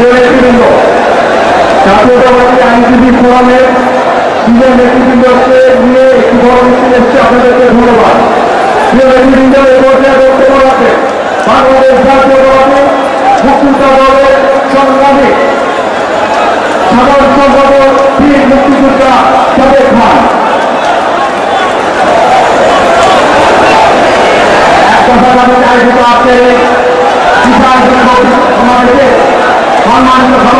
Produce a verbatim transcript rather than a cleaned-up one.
যে নেতৃবৃন্দ জাতীয়তাবাদী আইনজীবী ফোরামের প্রিয় নেতৃবৃন্দকে নিয়ে একটি বড় মিছিল এসেছে। আপনাদেরকে ধন্যবাদ। প্রিয় নেতৃবৃন্দ, এই পর্যায়ে বক্তব্য রাখেন বাংলাদেশ জাতীয়তাবাদী মুক্তিযোদ্ধা দলের সংগ্রামী সাধারণ সম্পাদক বীর মুক্তিযোদ্ধা সাদেক খান। आयोजित आपके हमारे सम्मानित